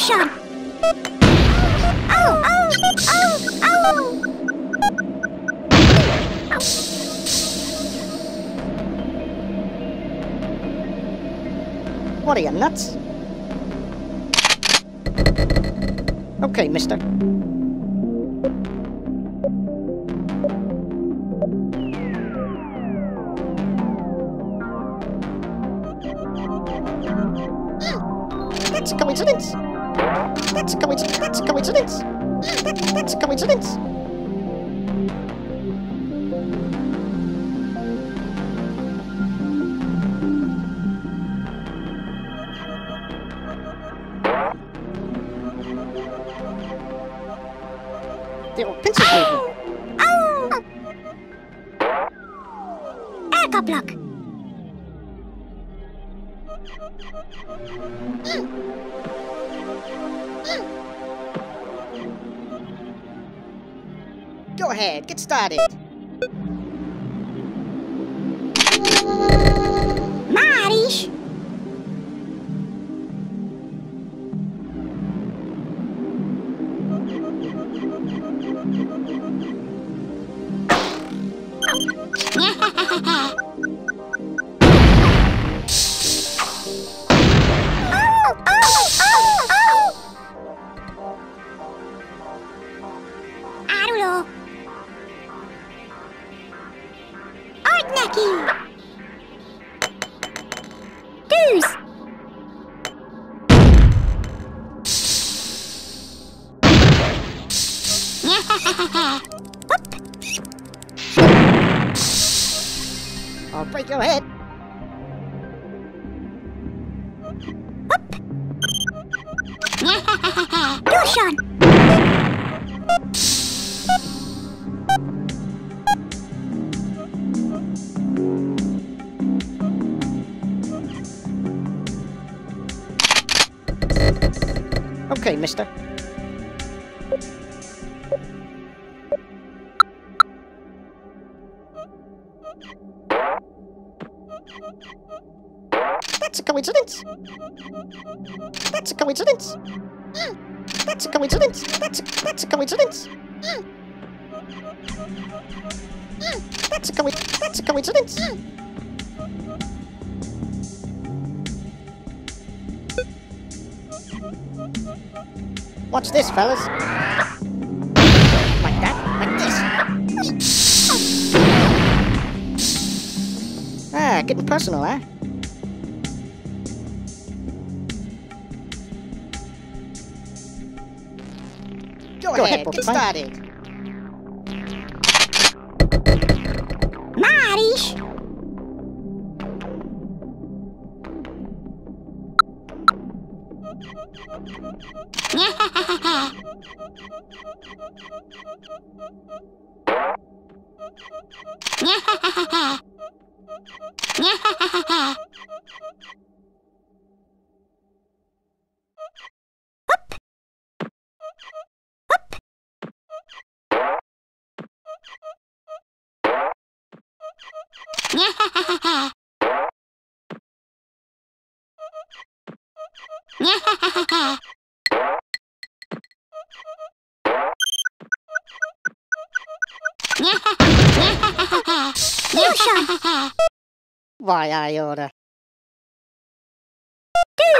Sean. Oh, oh, oh, oh. What are you, nuts? Okay, mister. That's a coincidence. That's a coincidence. That's a coincidence. That's a coincidence. There are pencils moving. Oh! Ergo block. Go ahead, get started. Marish. Goose. I'll break your head. Joshon. Okay, mister. That's a coincidence. That's a coincidence. That's a coincidence. That's a coincidence. That's a coincidence. Watch this, fellas. Like that, like this. Ah, getting personal, eh? Go ahead, get started. Marish! Why, I order.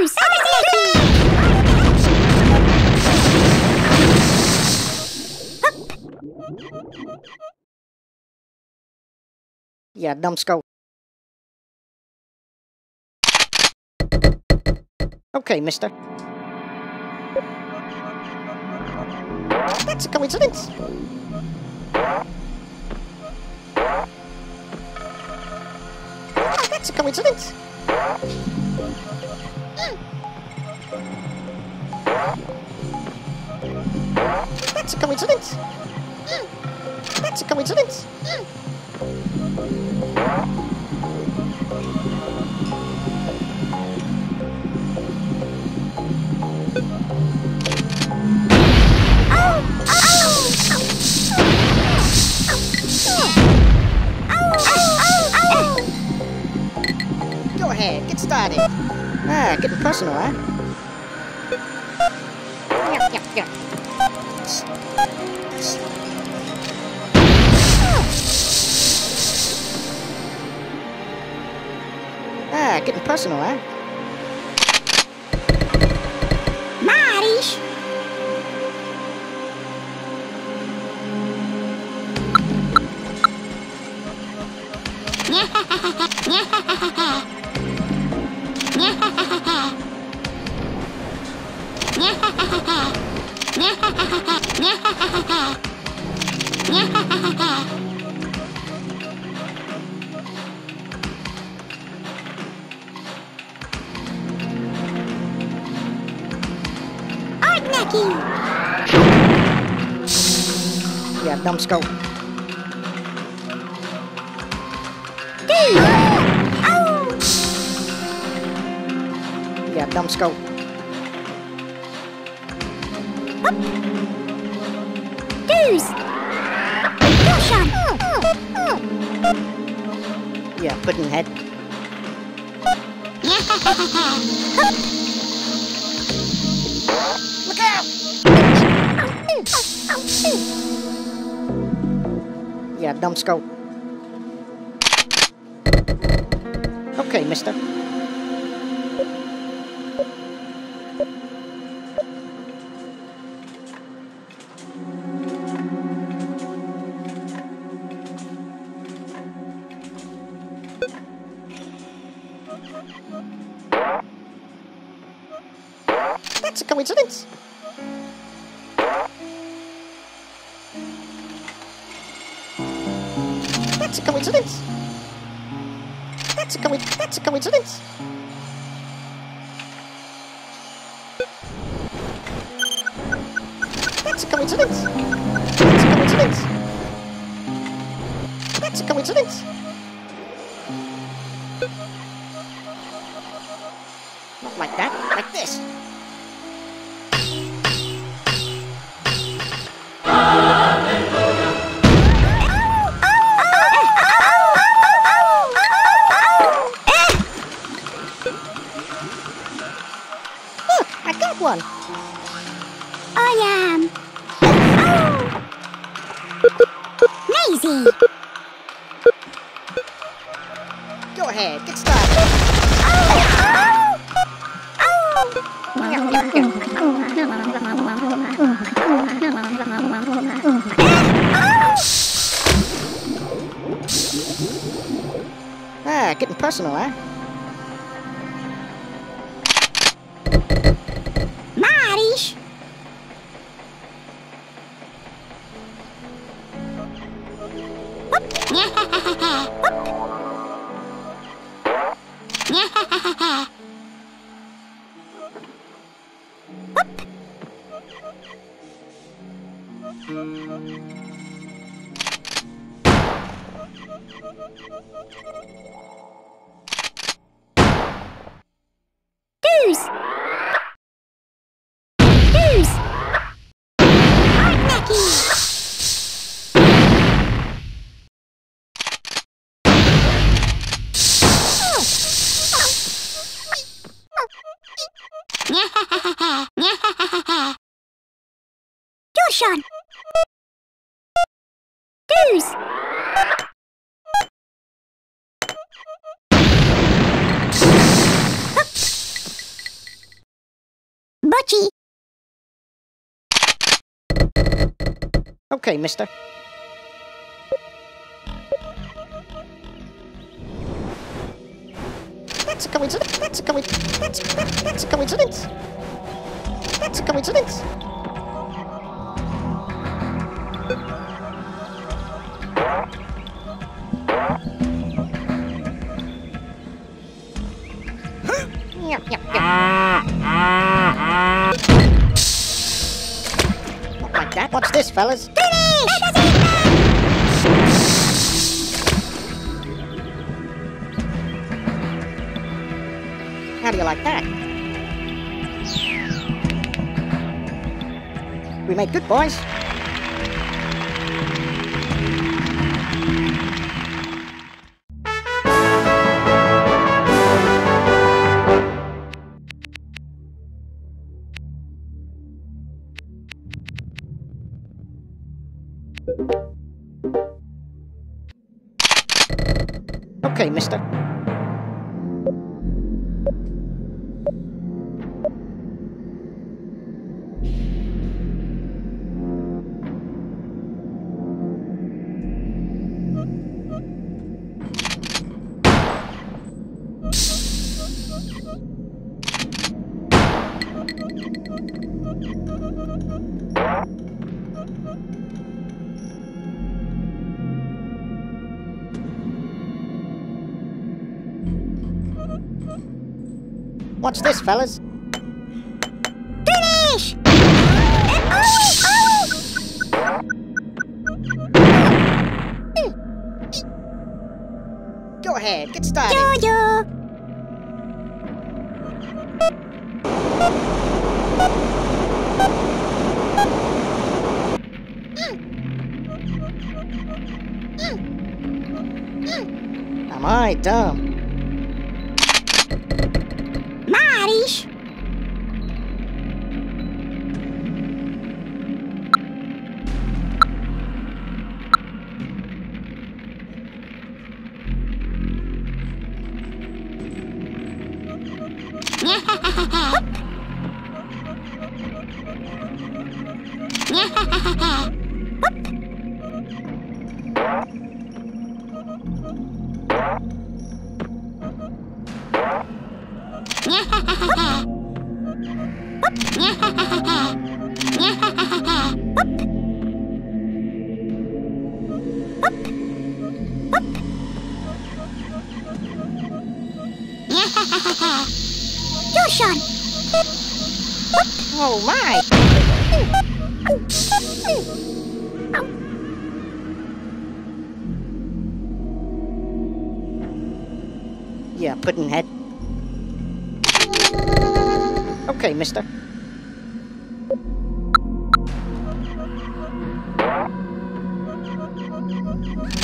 Goose! Yeah, numbskull. Okay, mister. That's a coincidence. That's a coincidence. That's a coincidence. That's a coincidence. Go ahead, get started. Ah, getting personal, huh? Ah, getting personal, huh? Marish! Yeah, numbskull. Yeah, numbskull. Goose. Joshon. Yeah, puddinghead. Look out! Yeah, numbskull. Okay, mister. That's a coincidence. That's a coincidence. That's a coincidence. That's a coincidence. That's a coincidence. That's a coincidence. Not like that, like this. One. I am. Maisie. Go ahead, get started. Ah, getting personal, huh? Goose. Sean. Goose. Butchie. Okay, mister. That's a coincidence. That's a coincidence. That's a coincidence. That's a coincidence. Like that. What's this, fellas? How do you like that? We made good, boys. Okay, mister. What's this, fellas? Finish! Go ahead, get started. Yo-yo! Am I dumb? Marish. Yo, Sean. Oh my! Yeah, Puddinhead. Okay, mister.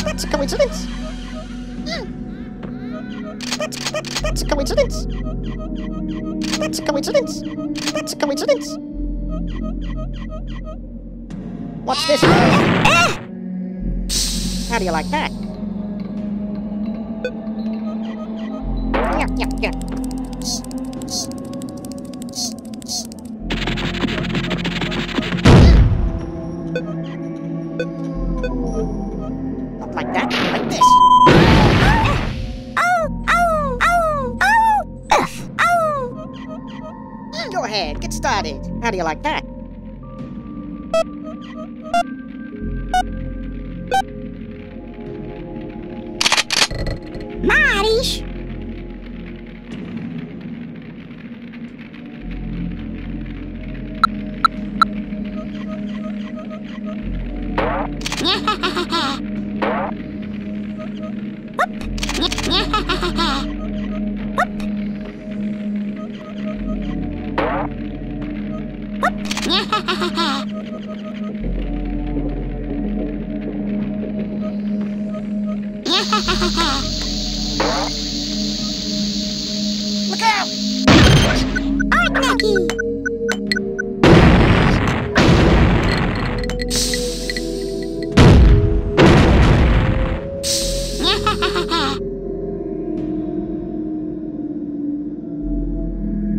That's a coincidence. That's a coincidence. That's a coincidence. That's a coincidence. What's this? How do you like that? Yeah, yeah, yeah. Not like that, like this. Go ahead, get started. How do you like that? Marish. Look out! Oh, Nicky!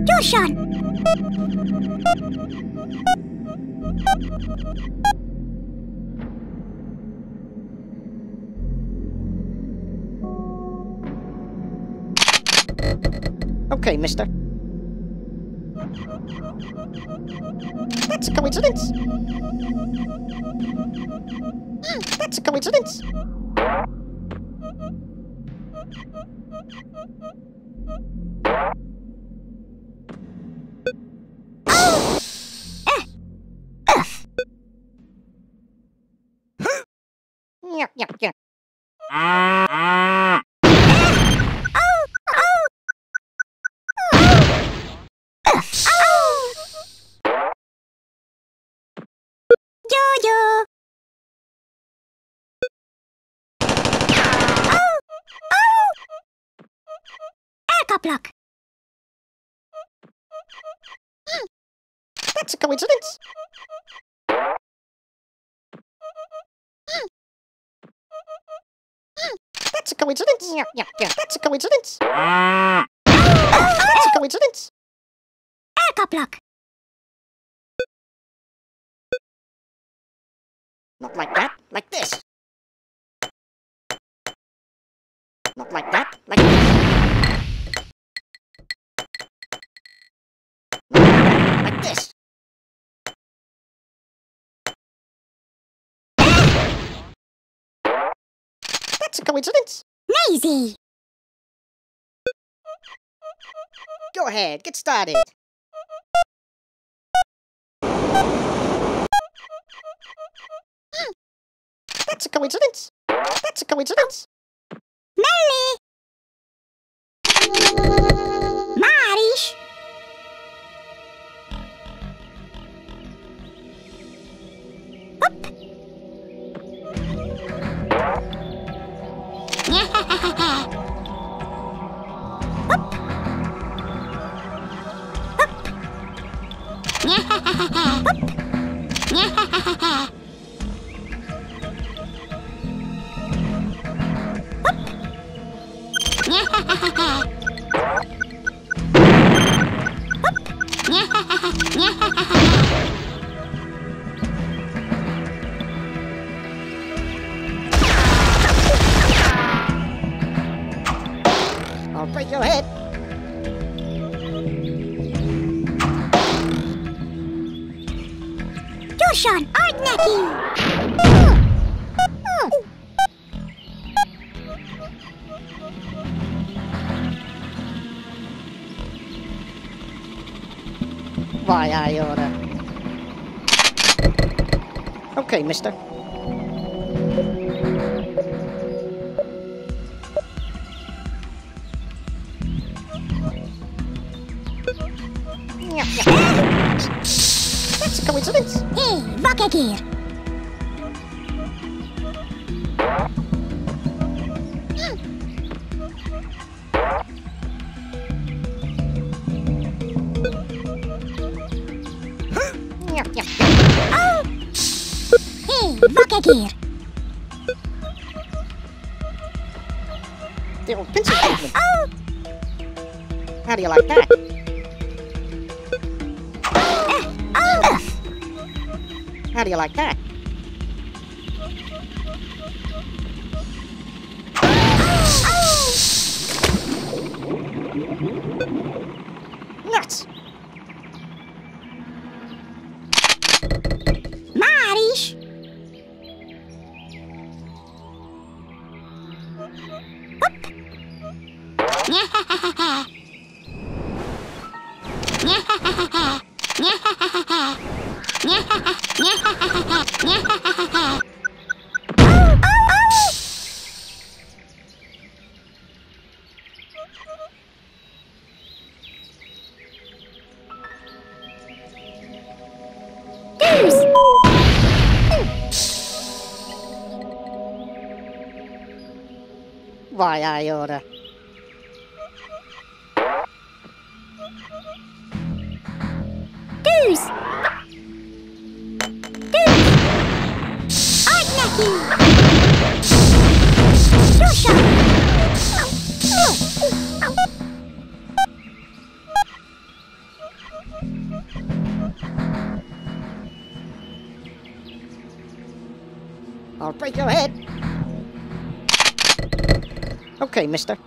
Yo, Sean! Okay, mister. That's a coincidence. That's a coincidence. Block. That's a coincidence. That's a coincidence. That's a coincidence. That's a coincidence. Erka block. Not like that, like this. Not like that, like this. This. That's a coincidence. Maisie. Go ahead, get started. That's a coincidence. That's a coincidence. Mammy marish. I'll break your head. Sean, I'm Nicky. Why, I oughta. Okay, mister. That's a coincidence. Hey, back here. Oh. Hey, back here. The old pencil. Oh. How do you like that? How do you like that? Nuts! Marish! Why, I oughta. Goose! Goose! I'm Nicky! Joshon! I'll break your head. Okay, mister.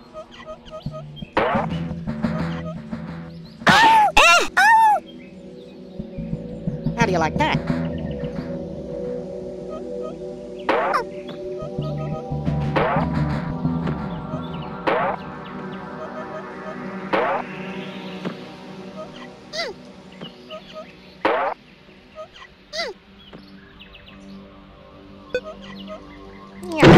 How do you like that? Yeah.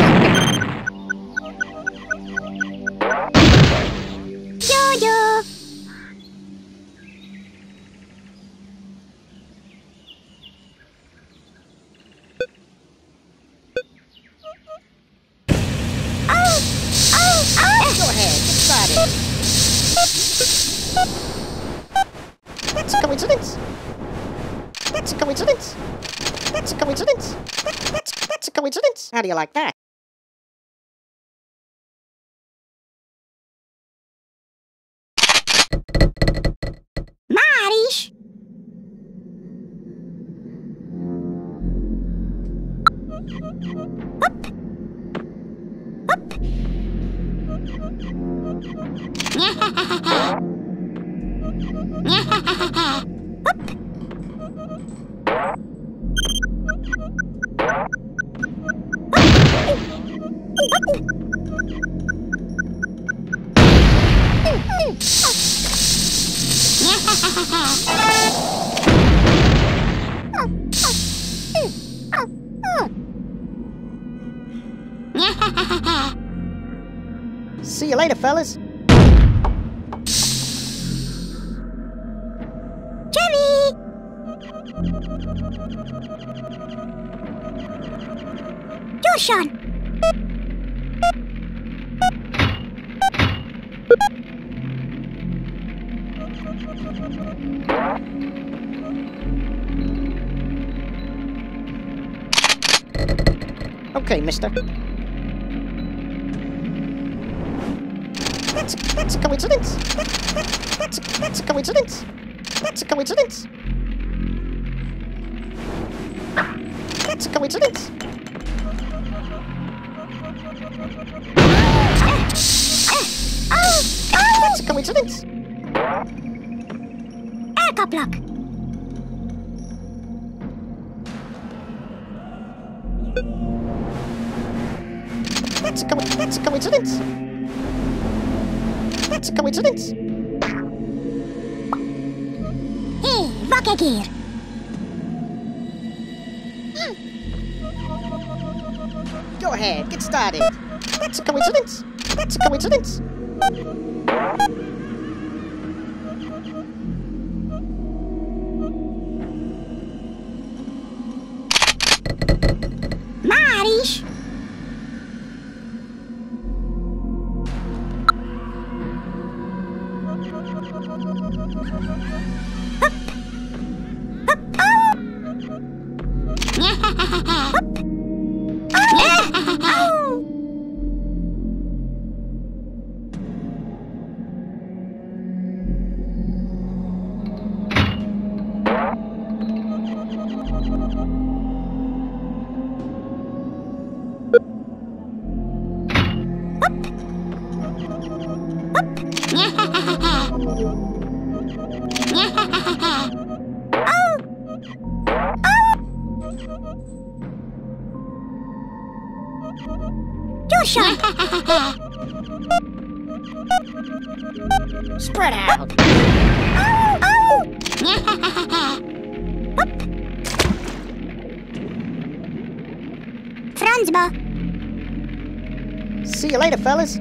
That's a coincidence. That's a coincidence. That's a coincidence. That's a coincidence. How do you like that? Marish. Up. Up. See you later, fellas. Sean. Okay, mister. That's a coincidence. That's a coincidence. That's a coincidence. That's a coincidence. That's a coincidence. Aircop block. That's a coincidence. That's a coincidence. Hey, rocket gear. Go ahead, get started. That's a coincidence. That's a coincidence. Marish. Joshon. Spread out. Ow, ow. Franzba. See you later, fellas.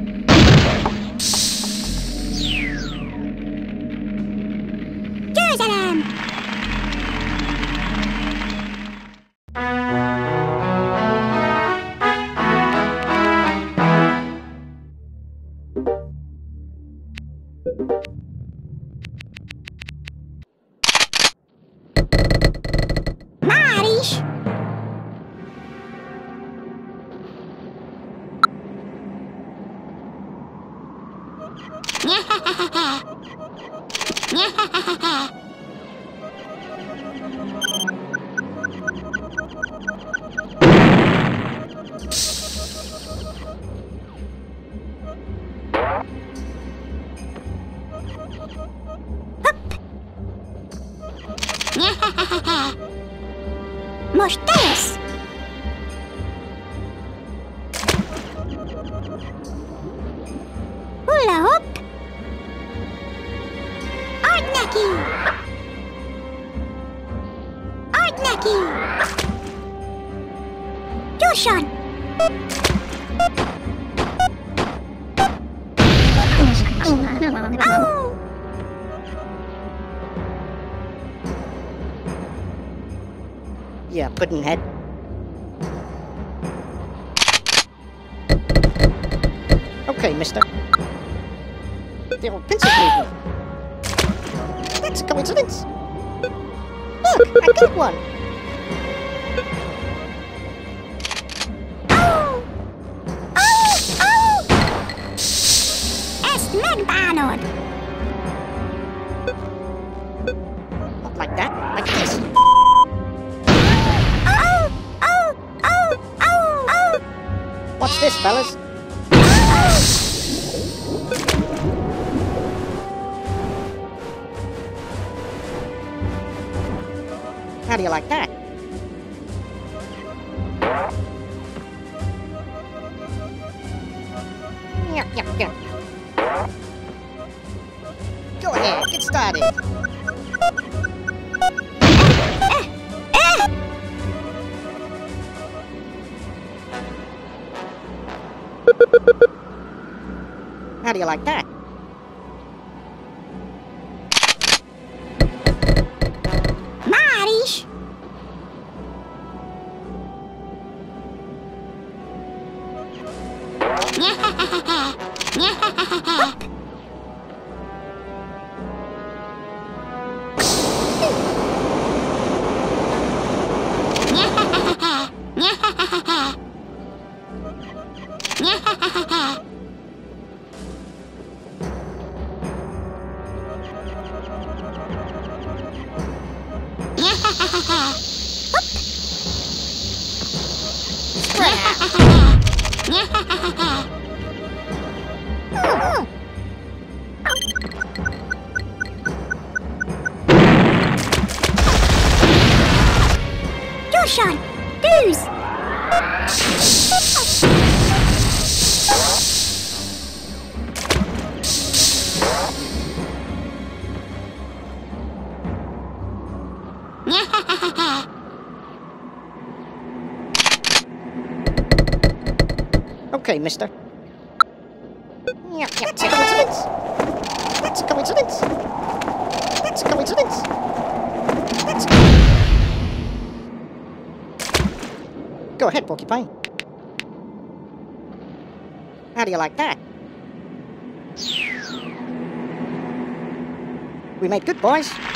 Mortales. Hula hoop. Artnaki. Artnaki. Joshon. Oh. Yeah, puddinghead. Okay, mister. There were pencils moving. That's a coincidence. Look, I got one. Like that, like this. What's this, fellas? How do you like that? Go ahead, get started. How do you like that? Marish. Sean, booze! Okay, mister. That's a coincidence! That's a coincidence! That's a coincidence! That's a... Go ahead, porcupine. How do you like that? We made good, boys.